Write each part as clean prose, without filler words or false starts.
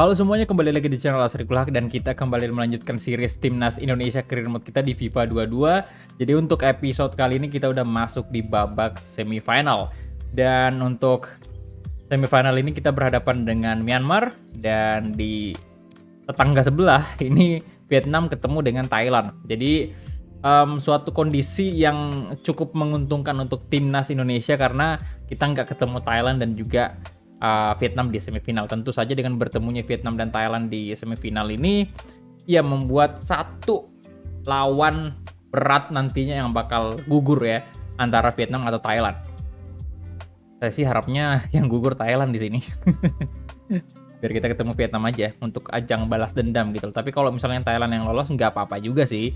Halo semuanya, kembali lagi di channel Assadiqulhaq dan kita kembali melanjutkan series Timnas Indonesia Career Mode kita di FIFA 22. Jadi untuk episode kali ini kita udah masuk di babak semifinal. Dan untuk semifinal ini kita berhadapan dengan Myanmar dan di tetangga sebelah ini Vietnam ketemu dengan Thailand. Jadi suatu kondisi yang cukup menguntungkan untuk Timnas Indonesia karena kita nggak ketemu Thailand dan juga Vietnam di semifinal. Tentu saja dengan bertemunya Vietnam dan Thailand di semifinal ini ya membuat satu lawan berat nantinya yang bakal gugur ya antara Vietnam atau Thailand. Saya sih harapnya yang gugur Thailand di sini. Biar kita ketemu Vietnam aja untuk ajang balas dendam gitu. Tapi kalau misalnya Thailand yang lolos nggak apa-apa juga sih.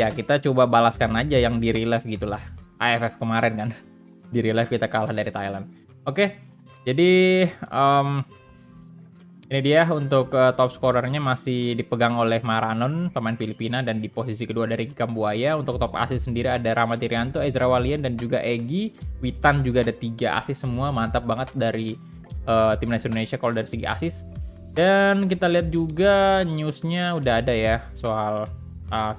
Ya kita coba balaskan aja yang di relive gitulah. AFF kemarin kan di relive kita kalah dari Thailand. Oke. Jadi ini dia untuk top scorernya masih dipegang oleh Maranon, pemain Filipina, dan di posisi kedua dari Ricky Kambuaya. Untuk top assist sendiri ada Rama Tirianto, Ezra Walian, dan juga Egy Witan juga ada 3 assist semua, mantap banget dari timnas Indonesia kalau dari segi assist. Dan kita lihat juga newsnya udah ada ya soal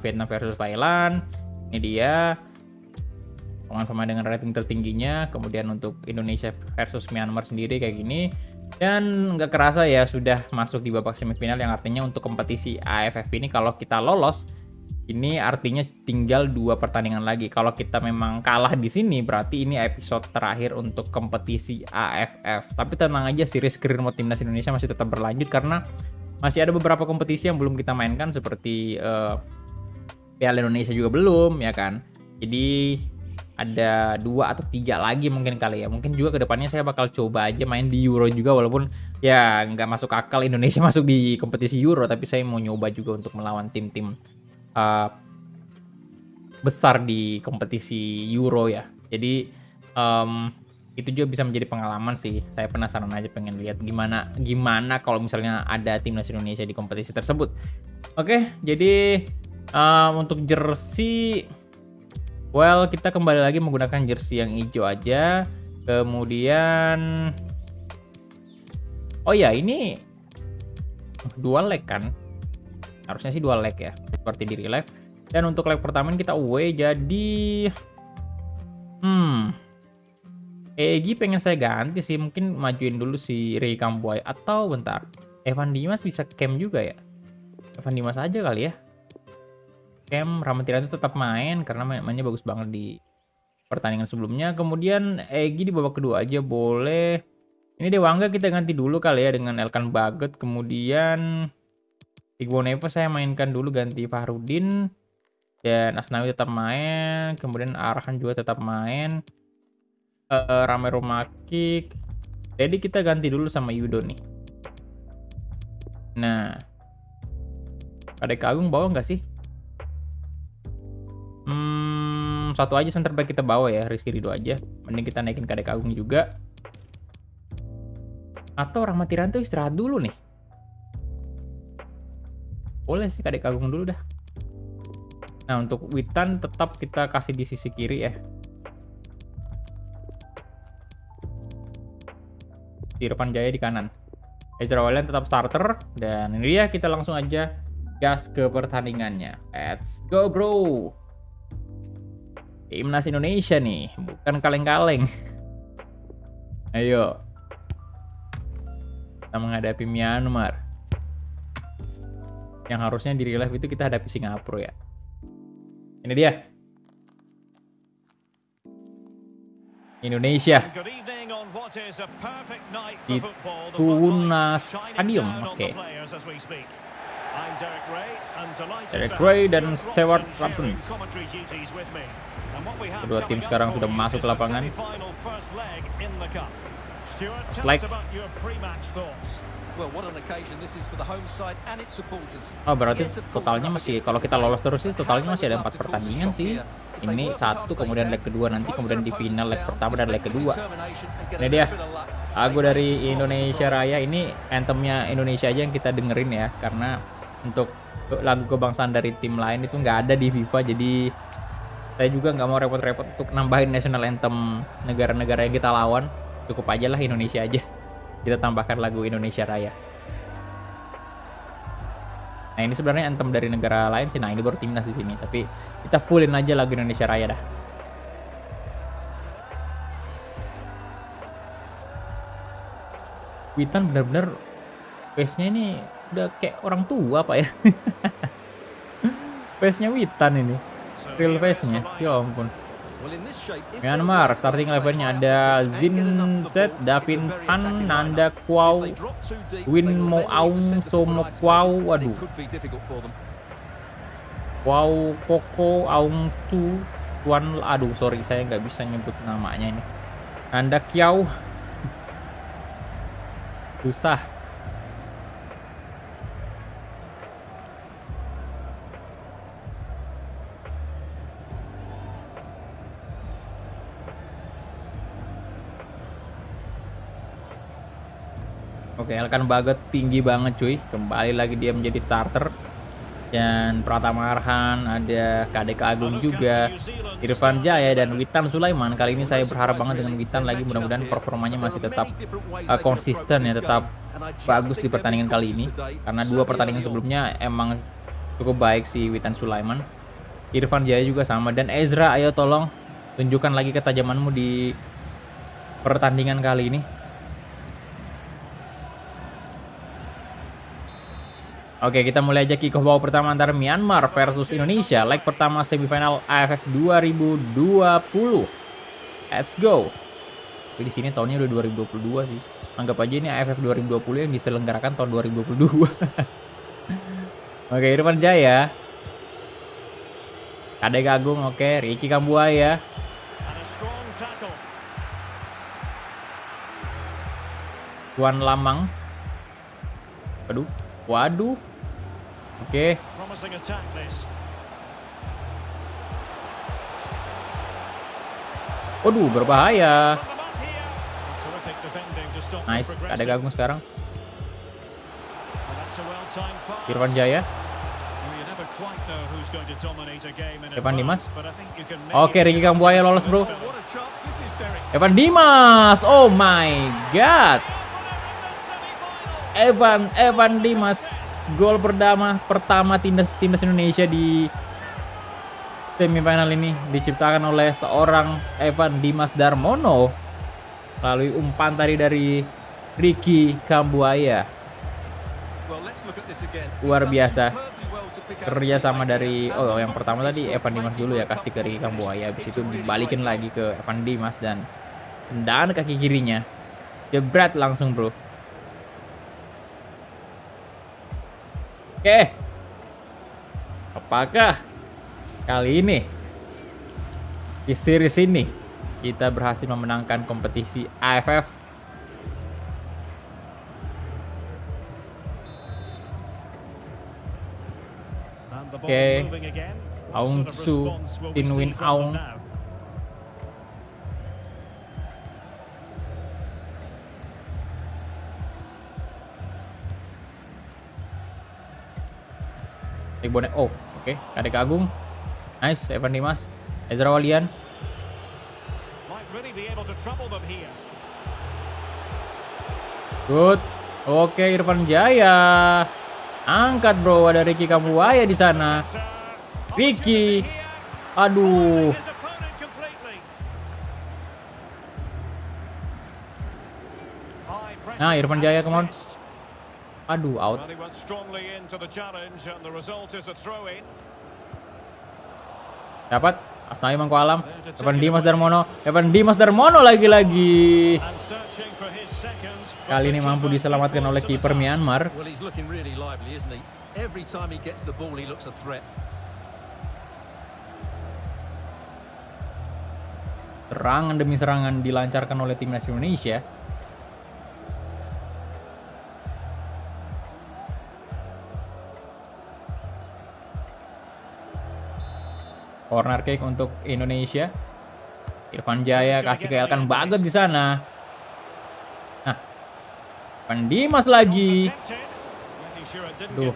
Vietnam versus Thailand. Ini dia. Sama dengan rating tertingginya, kemudian untuk Indonesia versus Myanmar sendiri kayak gini, dan nggak kerasa ya sudah masuk di babak semifinal yang artinya untuk kompetisi AFF ini kalau kita lolos ini artinya tinggal 2 pertandingan lagi. Kalau kita memang kalah di sini berarti ini episode terakhir untuk kompetisi AFF. Tapi tenang aja, series Career Mode Timnas Indonesia masih tetap berlanjut karena masih ada beberapa kompetisi yang belum kita mainkan seperti Piala Indonesia juga belum ya kan. Jadi ada 2 atau 3 lagi mungkin kali ya. Mungkin juga kedepannya saya bakal coba aja main di Euro juga, walaupun ya nggak masuk akal Indonesia masuk di kompetisi Euro, tapi saya mau nyoba juga untuk melawan tim-tim besar di kompetisi Euro ya. Jadi itu juga bisa menjadi pengalaman sih. Saya penasaran aja, pengen lihat gimana kalau misalnya ada timnas Indonesia di kompetisi tersebut. Oke, jadi untuk jersey, well, kita kembali lagi menggunakan jersey yang hijau aja. Kemudian, oh ya, ini dual leg kan? Harusnya sih dual leg ya, seperti di real life. Dan untuk leg pertama kita away, jadi Egy pengen saya ganti sih, mungkin majuin dulu si Ricky Kambuaya. Atau bentar, Evan Dimas bisa camp juga ya? Evan Dimas aja kali ya. Rama Tirianto itu tetap main karena mainnya bagus banget di pertandingan sebelumnya. Kemudian Egy di babak kedua aja boleh. Ini Dewangga kita ganti dulu kali ya dengan Elkan Baggott. Kemudian Igbonevo saya mainkan dulu, ganti Fahruddin. Dan Asnawi tetap main. Kemudian Arhan juga tetap main. Ramai Rumakiek. Jadi kita ganti dulu sama Yudo nih. Nah, Kadek Agung bawa nggak sih? Satu aja center back kita bawa ya, Rizky Ridho aja. Mending kita naikin Kadek Agung juga. Atau Rama Tirianto istirahat dulu nih. Boleh sih Kadek Agung dulu dah. Nah, untuk Witan tetap kita kasih di sisi kiri ya. Irfan Jaya di kanan. Ezra Walian tetap starter. Dan ini dia, kita langsung aja gas ke pertandingannya. Let's go bro. Timnas Indonesia nih, bukan kaleng-kaleng. Ayo. Kita menghadapi Myanmar. Yang harusnya di real life itu kita hadapi Singapura ya. Ini dia. Indonesia. Di Kuna Stadium. Oke. Derek Wray dan Stewart Robson. Kedua tim sekarang sudah masuk ke lapangan. Oh, berarti totalnya masih, kalau kita lolos terus sih totalnya masih ada 4 pertandingan sih. Ini 1, kemudian leg kedua nanti, kemudian di final leg pertama dan leg kedua. Ini dia lagu dari Indonesia Raya. Ini anthemnya Indonesia aja yang kita dengerin ya, karena untuk lagu kebangsaan dari tim lain itu nggak ada di FIFA. Jadi saya juga nggak mau repot-repot untuk nambahin national anthem negara-negara yang kita lawan. Cukup aja lah Indonesia aja. Kita tambahkan lagu Indonesia Raya. Nah ini sebenarnya anthem dari negara lain sih. Nah ini baru timnas di sini, tapi kita fullin aja lagu Indonesia Raya dah. Witan benar-benar face-nya ini udah kayak orang tua Pak ya. Face-nya Witan ini, real face-nya, ya ampun. Myanmar, starting levelnya ada Zinset, Davin Tan, Nanda Kiao, Win Mo Aung, Somo Kiao, waduh. Kiao Koko Aung Tu, Tuan, aduh sorry saya nggak bisa nyebut namanya ini. Nanda Kiao, susah. Oke, Elkan Baggott tinggi banget cuy. Kembali lagi dia menjadi starter. Dan Pratama Arhan, ada Kadek Agung juga, Irfan Jaya dan Witan Sulaiman. Kali ini saya berharap banget dengan Witan lagi, mudah-mudahan performanya masih tetap konsisten ya, tetap bagus di pertandingan kali ini. Karena dua pertandingan sebelumnya emang cukup baik si Witan Sulaiman. Irfan Jaya juga sama. Dan Ezra, ayo tolong tunjukkan lagi ketajamanmu di pertandingan kali ini. Oke, kita mulai aja kick-off babak pertama antara Myanmar versus Indonesia. Leg pertama semifinal AFF 2020. Let's go. Tapi di sini tahunnya udah 2022 sih. Anggap aja ini AFF 2020 yang diselenggarakan tahun 2022. Oke, Irfan Jaya. Kadek Agung, oke. Ricky Kambuaya. Tuan Lamang. Aduh. Waduh. Oke. Waduh, berbahaya. Nice, ada Agung sekarang. Irfan Jaya. Evan Dimas. Oke, Ricky Kambuaya lolos, bro. Evan Dimas. Oh my god. Evan Dimas, gol pertama timnas Indonesia di semifinal ini diciptakan oleh seorang Evan Dimas Darmono melalui umpan tadi dari Ricky Kambuaya. Luar biasa kerjasama dari yang pertama tadi Evan Dimas dulu ya, kasih ke Ricky Kambuaya, habis itu dibalikin lagi ke Evan Dimas dan tendangan kaki kirinya jebret langsung bro. Oke, apakah kali ini di series ini kita berhasil memenangkan kompetisi AFF? Oke, Aung Su, Tinwin Aung. Oh, oke. Kadek Agung. Nice, Evan Dimas. Ezra Walian. Good. Oke, Irfan Jaya. Angkat, bro. Ada Ricky Kambuaya di sana. Ricky. Aduh. Nah, Irfan Jaya, come on. Aduh, out. Dapat Asnawi Mangkualam. Evan Dimas Darmono lagi-lagi. Kali ini mampu diselamatkan oleh kiper Myanmar. Serangan demi serangan dilancarkan oleh timnas Indonesia. Corner kick untuk Indonesia. Irfan Jaya kasih ke Elkan Baggott di sana. Nah, Evan Dimas lagi. Duh.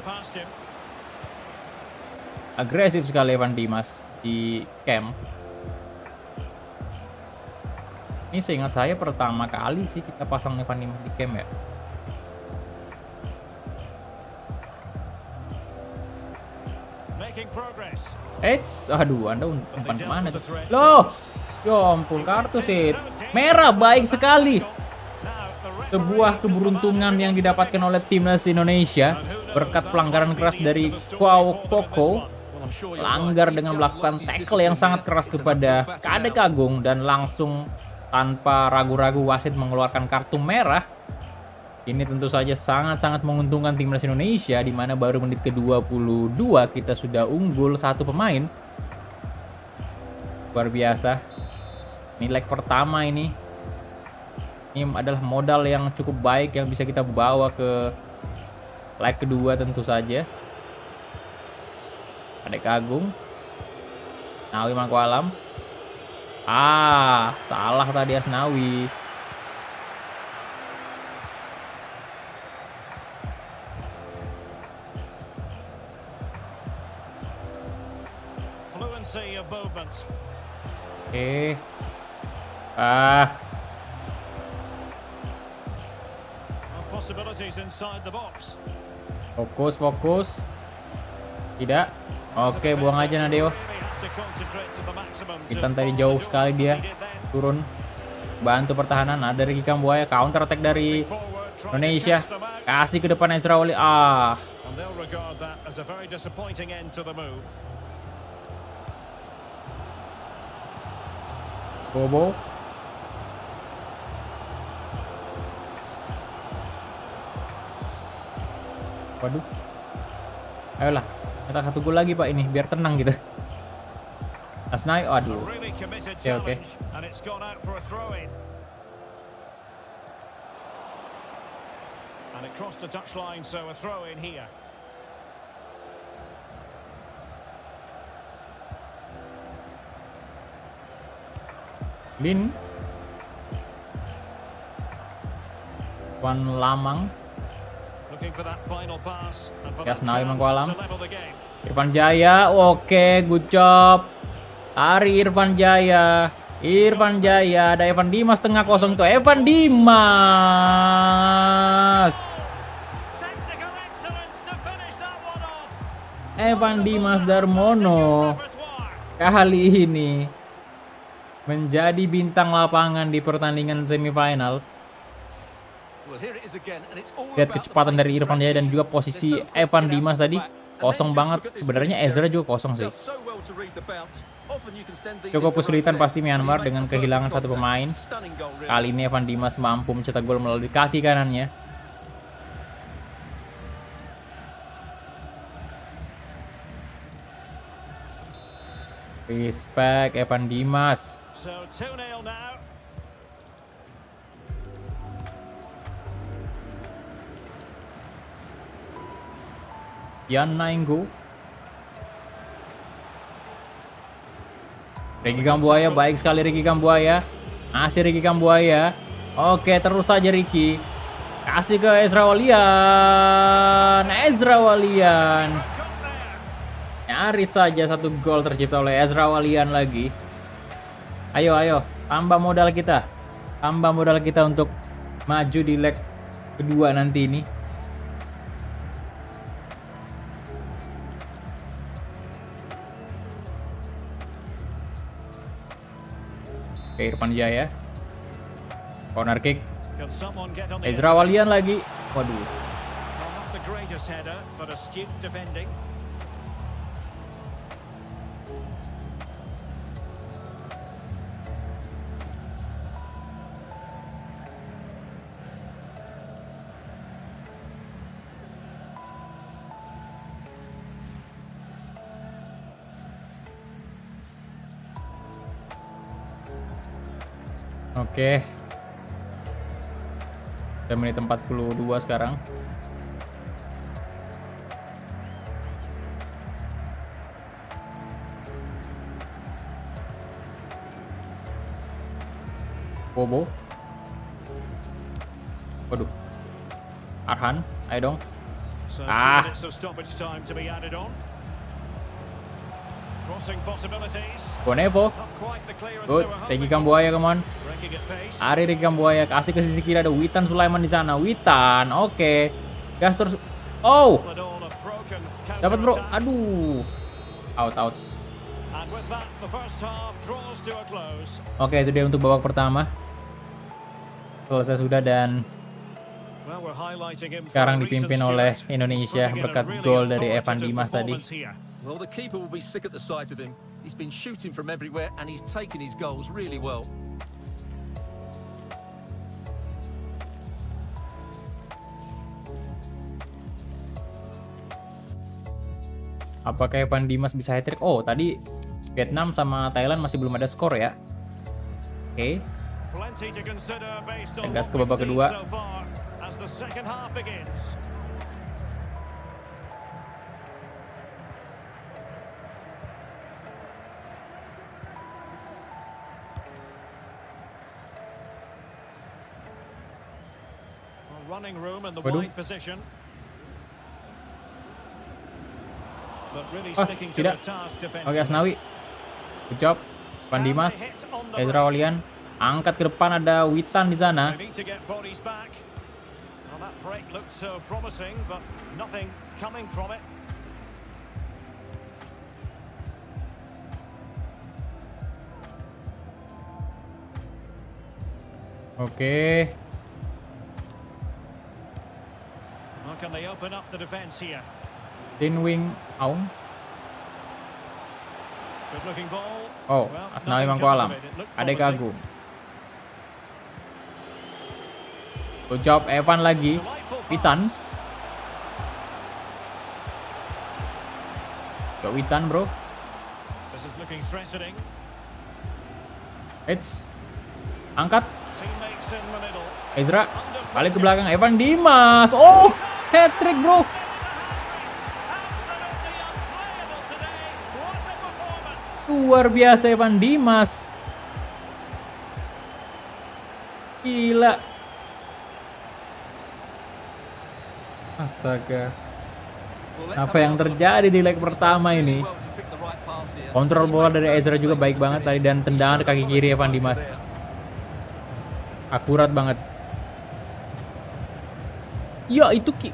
Agresif sekali Evan Dimas di camp. Ini seingat saya pertama kali sih kita pasang Evan Dimas di camp ya. Eits, aduh, Anda umpan kemana tuh? Loh, ya ampun, kartu sih merah, baik sekali. Sebuah keberuntungan yang didapatkan oleh timnas Indonesia berkat pelanggaran keras dari Kwao Koko. Langgar dengan melakukan tackle yang sangat keras kepada Kadek Agung dan langsung tanpa ragu-ragu wasit mengeluarkan kartu merah. Ini tentu saja sangat-sangat menguntungkan timnas Indonesia, di mana baru menit ke-22 kita sudah unggul satu pemain. Luar biasa. Ini leg pertama ini. Ini adalah modal yang cukup baik yang bisa kita bawa ke leg kedua tentu saja. Kadek Agung. Asnawi Mangkualam. Ah, salah tadi Asnawi. Oke. Ah. Fokus, fokus. Tidak. Oke, buang aja Nadeo. Kita tadi jauh sekali dia turun. Bantu pertahanan. Ada Ricky Kambuaya. Counter attack dari Indonesia. Kasih ke depan Ezra Walian. Ah. Bobo. Waduh. Ayolah, kita satu gol lagi Pak ini biar tenang gitu. Asnawi, aduh. Ya oke. Lin, Wan Lamang, Asnawi Mangkualam, Irfan Jaya, oke, good job, Ari Irfan Jaya, ada Evan Dimas tengah kosong tuh, Evan Dimas, Evan Dimas Darmono, kali ini menjadi bintang lapangan di pertandingan semifinal. Lihat kecepatan dari Irfan Jaya dan juga posisi Evan Dimas tadi kosong banget. Sebenarnya Ezra juga kosong sih. Cukup kesulitan pasti Myanmar dengan kehilangan satu pemain. Kali ini Evan Dimas mampu mencetak gol melalui kaki kanannya. Respect Evan Dimas. So 2-0 now. Yan Nainggu. Ricky Kambuaya, baik sekali Ricky Kambuaya. Masih Ricky Kambuaya. Oke, terus saja Ricky. Kasih ke Ezra Walian. Ezra Walian. Nyaris saja satu gol tercipta oleh Ezra Walian lagi. Ayo, ayo, tambah modal kita. Tambah modal kita untuk maju di leg kedua nanti ini. Oke, Irfan Jaya. Corner kick. Ezra Walian lagi. Waduh. Oke. Udah menit 42 sekarang. Bobo. Waduh. Arhan, ayo dong. Ah. Bonevo. Good. Ricky Kambuaya, come on. Ari Ricky Kambuaya. Kasih ke sisi kiri, ada Witan Sulaiman di sana. Witan, oke. Gas terus. Oh. Dapat bro. Aduh. out. Oke, itu dia untuk babak pertama. Selesai sudah dan sekarang dipimpin oleh Indonesia berkat gol dari Evan Dimas tadi. Apakah Evan Dimas bisa hat-trick? Oh, tadi Vietnam sama Thailand masih belum ada skor ya. Oke. Gas ke babak kedua. Waduh. Oh, tidak. Oke, Asnawi. Good job. Evan Dimas, Ezra Walian. Angkat ke depan, ada Witan di sana. Oke. Tinwin Aung. Oh, Asnawi Mangkualam. Kadek Agung. Good job Evan lagi. Witan bro. It's angkat. Ezra balik ke belakang. Evan Dimas. Oh, hat-trick bro. Luar biasa Evan Dimas. Gila. Astaga. Apa yang terjadi di leg pertama ini? Kontrol bola dari Ezra juga baik banget tadi dan tendangan kaki kiri Evan Dimas. Akurat banget. Ya itu ki.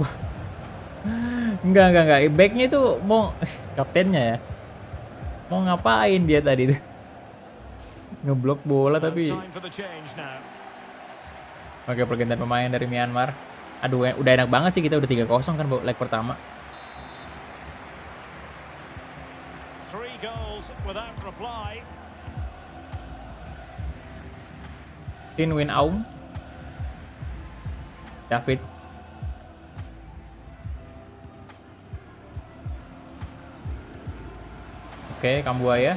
Wah. Enggak. Backnya itu mau kaptennya ya. Mau ngapain dia tadi tuh? Ngeblok bola tapi. Oke, pergantian pemain dari Myanmar. Aduh, udah enak banget sih, kita udah 3-0 kan leg pertama. Tinwin Aung. David. Oke, Kambuaya.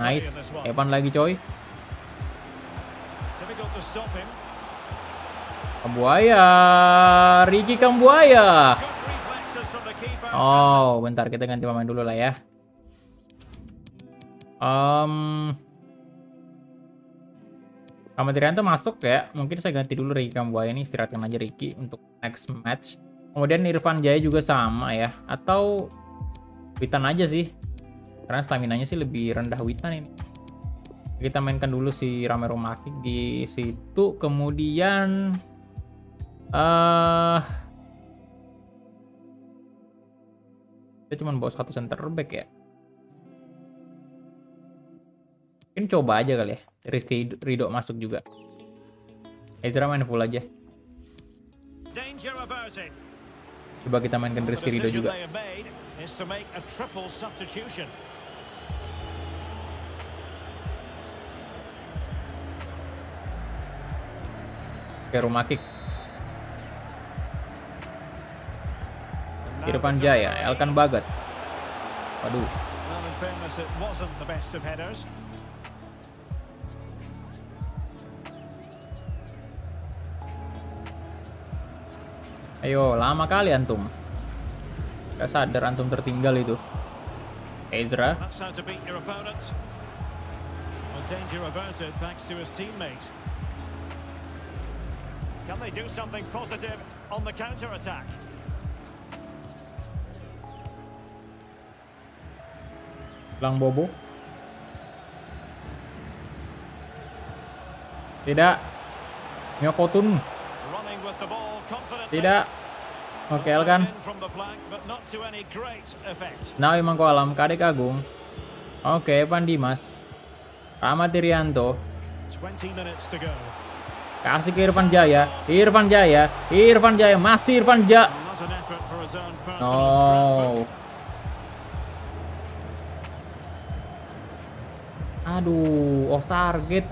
Nice. Evan lagi coy. Kambuaya. Ricky Kambuaya. Oh, bentar kita ganti pemain dulu lah ya. Rama Tirianto masuk ya. Mungkin saya ganti dulu Ricky Kambuaya ini, istirahatkan aja Ricky untuk next match. Kemudian Irfan Jaya juga sama ya, atau Witan aja sih. Karena staminanya sih lebih rendah Witan ini. Kita mainkan dulu si Ramai Rumakiek di situ, kemudian kita cuma bawa satu center back ya. Mungkin coba aja kali ya. Rizky Ridho masuk juga. Ezra main full aja. Coba kita mainkan Rizky Ridho juga. Is to make a triple substitution. Oke, Rumakiek. Irfan Jaya, Elkan Baggott. Waduh. Ayo, lama kali antum. Gak sadar antum tertinggal itu. Ezra. Lang Bobo. Tidak. Nyokotun. Tidak. Oke, Elkan. Now Mangkualam, Kadek Agung. Oke, Evan Dimas. Rama Tirianto. Kasih ke Irfan Jaya. Irfan Jaya. Irfan Jaya. Masih Irfan Jaya. No. Aduh, off target.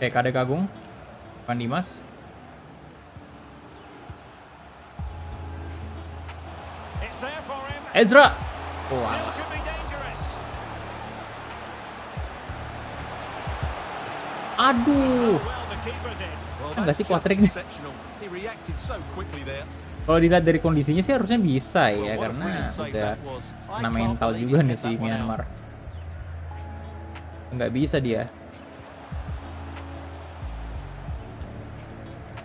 Oke, Kadek Agung, Evan Dimas. Ezra. Oh, aduh. Enggak sih kuatrik nih. Kalau dilihat dari kondisinya sih harusnya bisa ya, karena udah kena mental juga nih si Myanmar. Enggak bisa dia.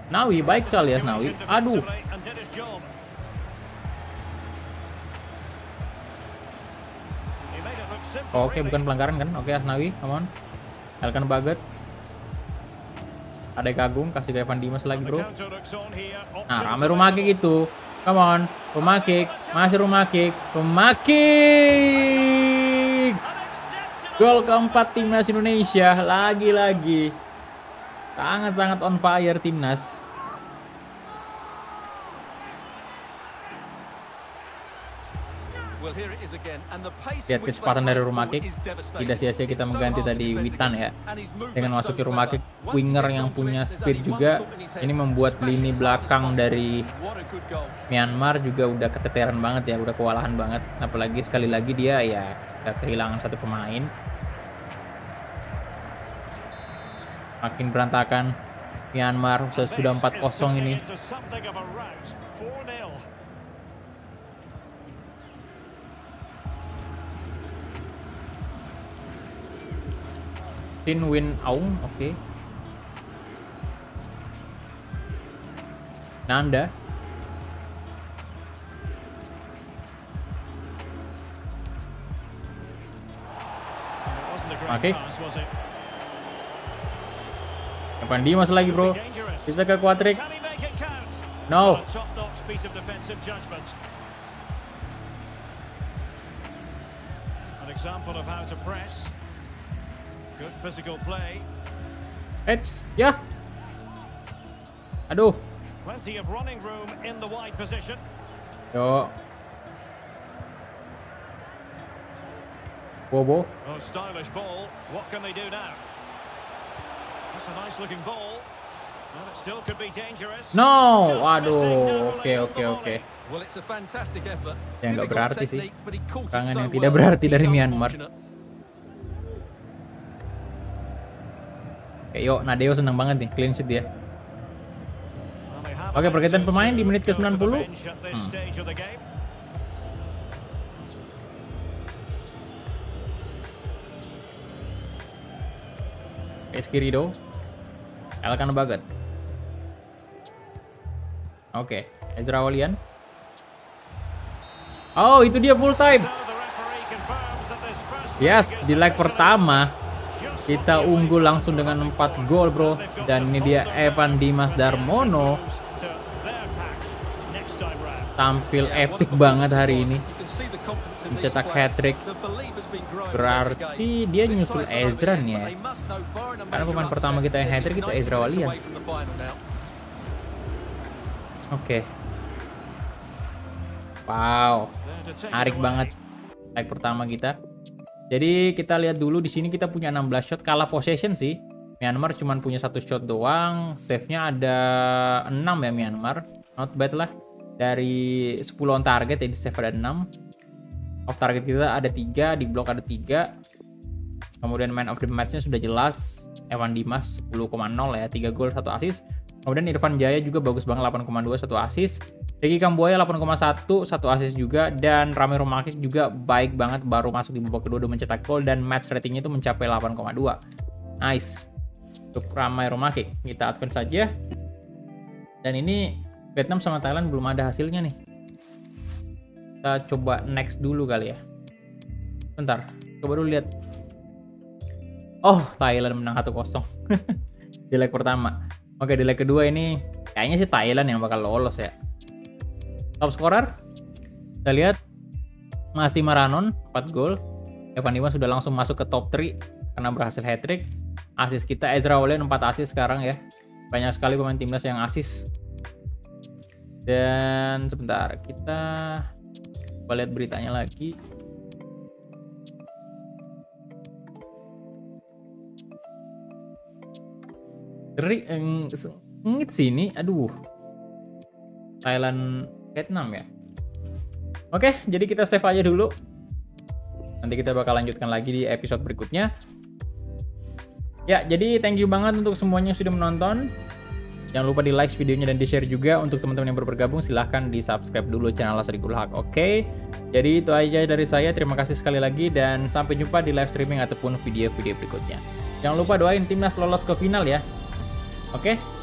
Nawi baik sekali ya, Nawi. Aduh. Oke, bukan pelanggaran kan? Oke, Asnawi, come on. Elkan Baggott. Kadek Agung, kasih ke Evan Dimas lagi, bro. Nah, Ramai Rumakiek itu. Come on, Rumakiek, masih Rumakiek, Rumakiek. Gol keempat Timnas Indonesia, lagi-lagi. Sangat-sangat on fire Timnas. Lihat kecepatan dari Rumakiek. Tidak sia-sia kita mengganti tadi Witan ya. Dengan masuk ke Rumakiek, winger yang punya speed juga. Ini membuat lini belakang dari Myanmar juga udah keteteran banget ya, udah kewalahan banget. Apalagi sekali lagi dia ya kehilangan satu pemain. Makin berantakan Myanmar, sudah 4-0 ini. Tinwin Aung, oke. Okay. Nanda. Oke. Okay. Evan Dimas lagi, bro. Bisa ke kuatrik. No. An example of how to press. Good physical play. It's ya. Aduh. Plenty of running room in the wide position. Yo. Bobo. Oh, stylish ball. What can they do now? That's a nice looking ball. Well, it still could be dangerous. No. Aduh. Oke. Well, it's a fantastic effort. Yang nggak berarti sih. Tangan yang tidak berarti dari Myanmar. Yuk, Nadeo senang banget nih, clean sheet dia. Oke, pergantian pemain di menit ke-90. Rizky Ridho, Elkan Baggott. Oke, Ezra Walian. Oh, itu dia full time. Yes, di leg pertama kita unggul langsung dengan 4 gol, bro. Dan ini dia Evan Dimas Darmono. Tampil epic banget hari ini. Mencetak hat-trick. Berarti dia nyusul Ezra nih ya. Karena pemain pertama kita yang hat-trick itu Ezra Walian. Oke. Wow. Menarik banget leg pertama kita. Jadi kita lihat dulu di sini kita punya 16 shot, kalah possession sih. Myanmar cuman punya 1 shot doang, save-nya ada 6 ya Myanmar. Not bad lah. Dari 10 on target jadi save ada 6. Off target kita ada 3, di block ada 3. Kemudian man of the match-nya sudah jelas Evan Dimas 10,0 ya, 3 gol 1 assist. Kemudian Irfan Jaya juga bagus banget 8,2 1 assist. Ricky Kambuaya 8,1, 1 assist juga, dan Ramai Rumakiek juga baik banget, baru masuk di babak kedua udah mencetak gol dan match ratingnya itu mencapai 8,2. Nice. Untuk Ramai Rumakiek, kita advance saja. Dan ini Vietnam sama Thailand belum ada hasilnya nih. Kita coba next dulu kali ya. Bentar, Coba dulu lihat. Oh, Thailand menang 1-0. Di leg pertama. Oke, di leg kedua ini kayaknya sih Thailand yang bakal lolos ya. Top scorer kita lihat masih Maranon 4 gol. Evan Dimas sudah langsung masuk ke top 3 karena berhasil hat-trick. Asis kita Ezra Walian 4 asis sekarang ya. Banyak sekali pemain timnas yang asis. Dan sebentar, kita coba lihat beritanya lagi. Dari ngit sini, aduh. Thailand Vietnam ya. Oke, jadi kita save aja dulu. Nanti kita bakal lanjutkan lagi di episode berikutnya. Ya, jadi thank you banget untuk semuanya yang sudah menonton. Jangan lupa di like videonya dan di share juga. Untuk teman-teman yang baru bergabung silahkan di subscribe dulu channel Assadiqulhaq. Oke, jadi itu aja dari saya. Terima kasih sekali lagi dan sampai jumpa di live streaming ataupun video-video berikutnya. Jangan lupa doain timnas lolos ke final ya. Oke.